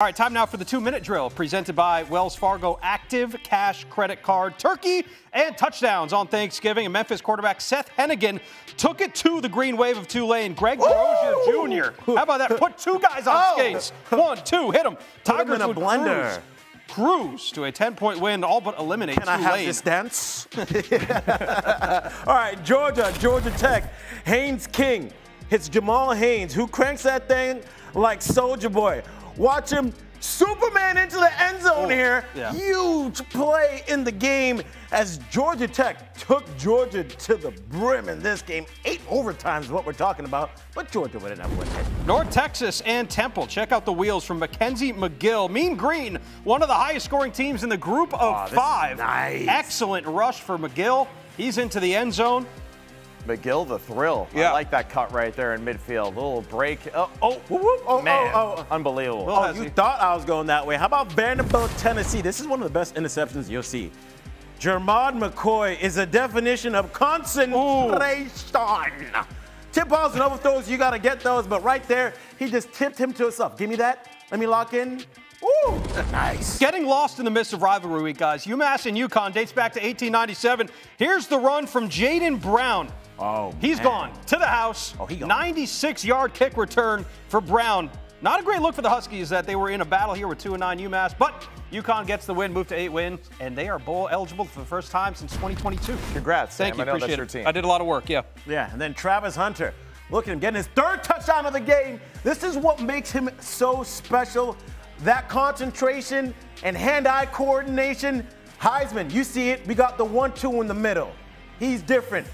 All right, time now for the 2-minute drill presented by Wells Fargo Active Cash Credit Card. Turkey and touchdowns on Thanksgiving. And Memphis quarterback Seth Hennigan took it to the green wave of Tulane. Greg Brogier Jr. How about that? Put two guys on skates. One, two, hit him. Tigers would cruise to a 10-point win, all but eliminate Tulane. Can I have this dance? All right, Georgia Tech, Haynes King. Hits Jamal Haynes, who cranks that thing like Soulja Boy. Watch him Superman into the end zone here. Yeah. Huge play in the game as Georgia Tech took Georgia to the brim in this game. 8 overtimes is what we're talking about, but Georgia would have won it. North Texas and Temple. Check out the wheels from Mackenzie McGill. Mean Green, one of the highest scoring teams in the group of 5. Nice. Excellent rush for McGill. He's into the end zone. McGill, the thrill. Yeah. I like that cut right there in midfield. Little break. Unbelievable. Oh, you thought I was going that way. How about Vanderbilt, Tennessee? This is one of the best interceptions you'll see. Jermon McCoy is a definition of concentration. Tip-offs and overthrows, you got to get those. But right there, he just tipped him to himself. Give me that. Let me lock in. Ooh, nice. Getting lost in the midst of rivalry week, guys. UMass and UConn dates back to 1897. Here's the run from Jaden Brown. Oh, he's gone to the house. 96-yard kick return for Brown. Not a great look for the Huskies that they were in a battle here with 2-9 UMass, but UConn gets the win, moved to 8 wins, and they are bowl eligible for the first time since 2022. Congrats, Sam. Thank you. I know that's your team. I did a lot of work, yeah. Yeah, and then Travis Hunter. Look at him getting his 3rd touchdown of the game. This is what makes him so special. That concentration and hand-eye coordination. Heisman, you see it. We got the 1-2 in the middle. He's different.